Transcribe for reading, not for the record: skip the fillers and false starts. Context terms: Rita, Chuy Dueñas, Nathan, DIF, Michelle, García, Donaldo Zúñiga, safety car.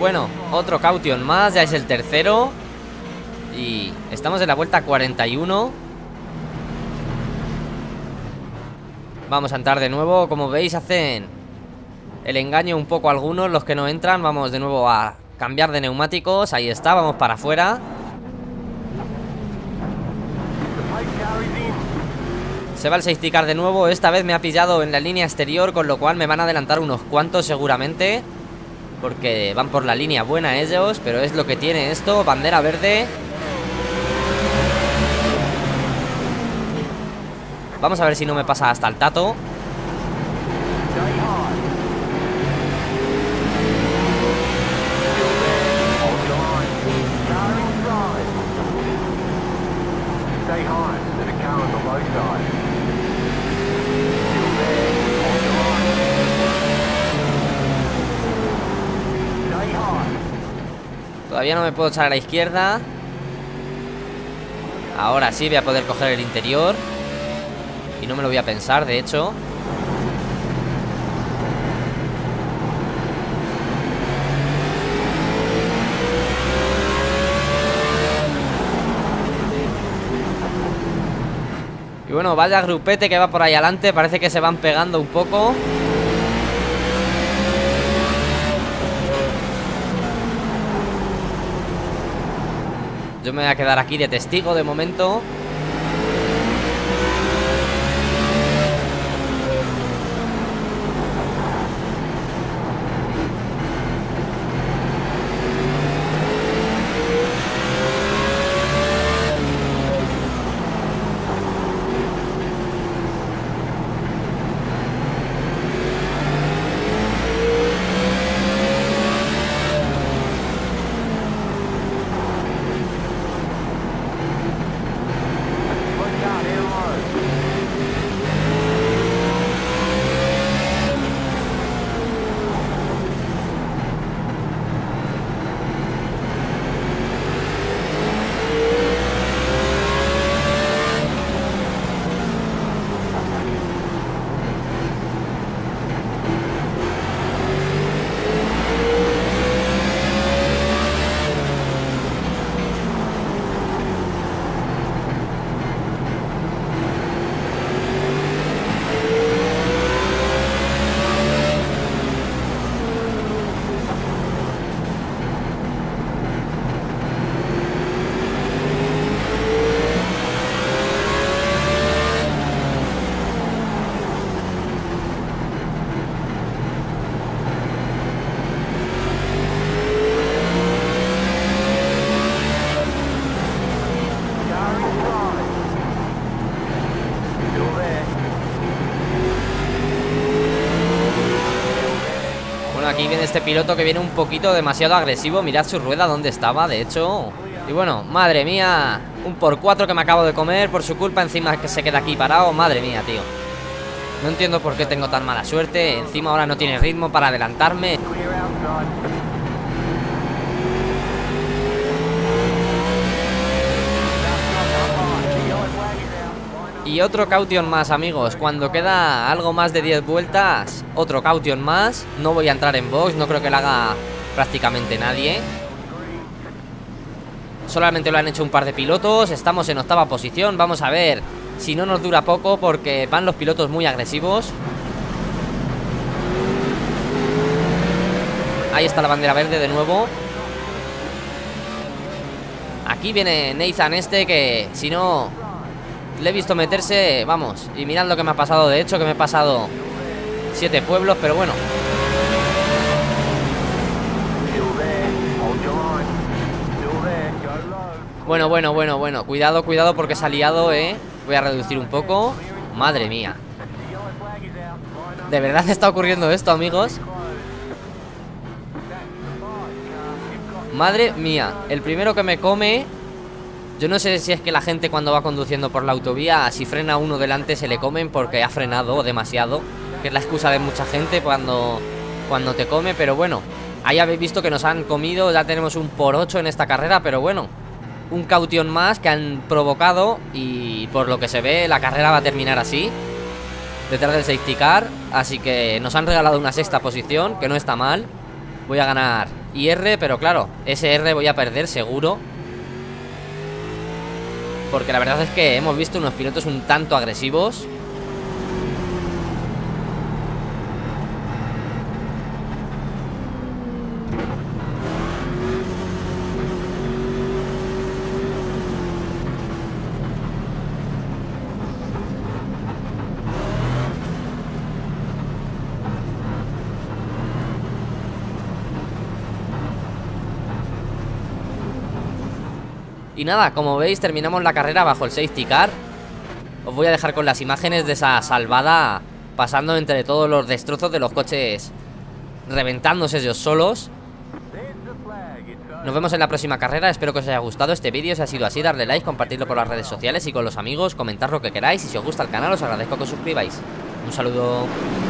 Bueno, otro caution más, ya es el tercero. Y estamos en la vuelta 41. Vamos a entrar de nuevo. Como veis, hacen el engaño un poco algunos, los que no entran. Vamos de nuevo a cambiar de neumáticos. Ahí está, vamos para afuera. Se va el safety car de nuevo. Esta vez me ha pillado en la línea exterior, con lo cual me van a adelantar unos cuantos seguramente, porque van por la línea buena ellos. Pero es lo que tiene esto. Bandera verde. Vamos a ver si no me pasa hasta el tato. Todavía no me puedo echar a la izquierda. Ahora sí voy a poder coger el interior. Y no me lo voy a pensar, de hecho. Y bueno, vaya grupete que va por ahí adelante. Parece que se van pegando un poco. Yo me voy a quedar aquí de testigo de momento. Aquí viene este piloto que viene un poquito demasiado agresivo. Mirad su rueda donde estaba, de hecho. Y bueno, madre mía, un por 4 que me acabo de comer. Por su culpa encima que se queda aquí parado. Madre mía, tío. No entiendo por qué tengo tan mala suerte. Encima ahora no tiene ritmo para adelantarme. Y otro caution más, amigos. Cuando queda algo más de 10 vueltas, otro caution más. No voy a entrar en box, no creo que lo haga prácticamente nadie. Solamente lo han hecho un par de pilotos. Estamos en octava posición. Vamos a ver si no nos dura poco, porque van los pilotos muy agresivos. Ahí está la bandera verde de nuevo. Aquí viene Nathan este, que si no... le he visto meterse, vamos. Y mirad lo que me ha pasado, de hecho, que me he pasado 7 pueblos, pero bueno. Bueno, cuidado porque se ha liado, Voy a reducir un poco. Madre mía. De verdad está ocurriendo esto, amigos. Madre mía, el primero que me come. Yo no sé si es que la gente cuando va conduciendo por la autovía, si frena uno delante se le comen porque ha frenado demasiado, que es la excusa de mucha gente cuando te come. Pero bueno, ahí habéis visto que nos han comido. Ya tenemos un por 8 en esta carrera, pero bueno, un caution más que han provocado. Y por lo que se ve, la carrera va a terminar así, detrás del safety car. Así que nos han regalado una sexta posición, que no está mal. Voy a ganar Y R, pero claro, ese R voy a perder seguro. Porque la verdad es que hemos visto unos pilotos un tanto agresivos. Y nada, como veis, terminamos la carrera bajo el safety car. Os voy a dejar con las imágenes de esa salvada pasando entre todos los destrozos de los coches, reventándose ellos solos. Nos vemos en la próxima carrera. Espero que os haya gustado este vídeo. Si ha sido así, darle like, compartirlo por las redes sociales y con los amigos, comentar lo que queráis. Y si os gusta el canal, os agradezco que os suscribáis. Un saludo.